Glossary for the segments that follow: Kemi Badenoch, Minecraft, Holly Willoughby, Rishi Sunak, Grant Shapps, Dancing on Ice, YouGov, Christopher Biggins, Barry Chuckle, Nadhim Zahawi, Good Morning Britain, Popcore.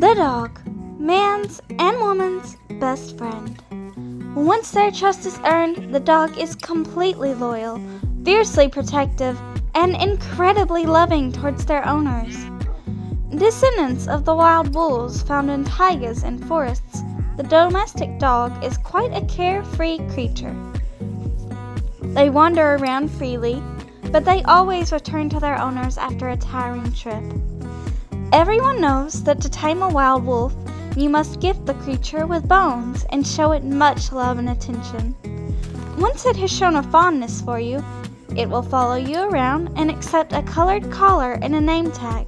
The dog, man's and woman's best friend. Once their trust is earned, the dog is completely loyal, fiercely protective, and incredibly loving towards their owners. Descendants of the wild wolves found in taigas and forests, the domestic dog is quite a carefree creature. They wander around freely, but they always return to their owners after a tiring trip. Everyone knows that to tame a wild wolf, you must gift the creature with bones and show it much love and attention. Once it has shown a fondness for you, it will follow you around and accept a colored collar and a name tag,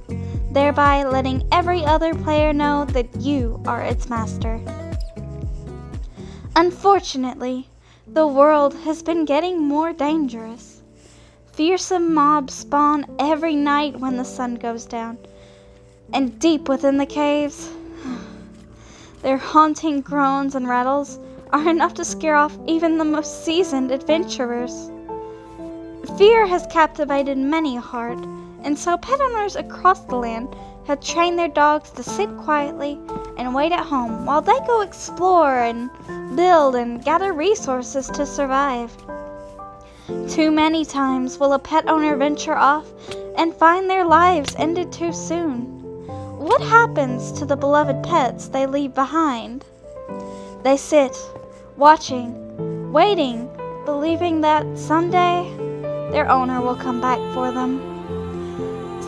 thereby letting every other player know that you are its master. Unfortunately, the world has been getting more dangerous. Fearsome mobs spawn every night when the sun goes down, and deep within the caves, their haunting groans and rattles are enough to scare off even the most seasoned adventurers. Fear has captivated many a heart, and so pet owners across the land have trained their dogs to sit quietly and wait at home while they go explore and build and gather resources to survive. Too many times will a pet owner venture off and find their lives ended too soon. What happens to the beloved pets they leave behind? They sit, watching, waiting, believing that someday their owner will come back for them.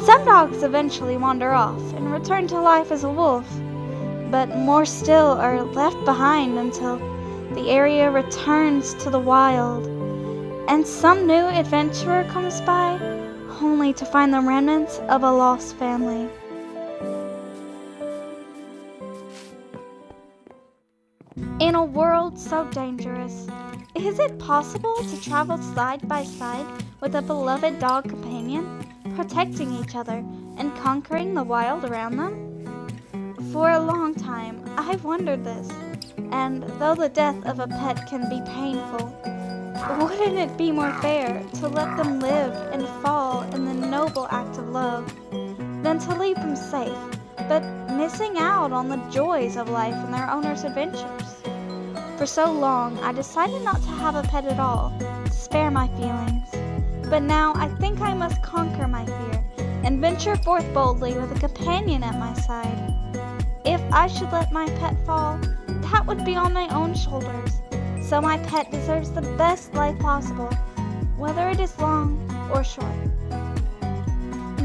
Some dogs eventually wander off and return to life as a wolf, but more still are left behind until the area returns to the wild, and some new adventurer comes by only to find the remnants of a lost family. In a world so dangerous, is it possible to travel side by side with a beloved dog companion, protecting each other and conquering the wild around them? For a long time, I've wondered this, and though the death of a pet can be painful, wouldn't it be more fair to let them live and fall in the noble act of love than to leave them safe, but missing out on the joys of life and their owner's adventures? For so long, I decided not to have a pet at all, to spare my feelings. But now I think I must conquer my fear and venture forth boldly with a companion at my side. If I should let my pet fall, that would be on my own shoulders. So my pet deserves the best life possible, whether it is long or short.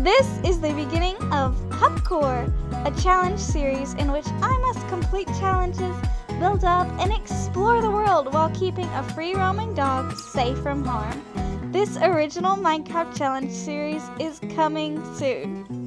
This is the beginning of Popcore, a challenge series in which I must complete challenges, build up, and explore the world while keeping a free-roaming dog safe from harm. This original Minecraft challenge series is coming soon.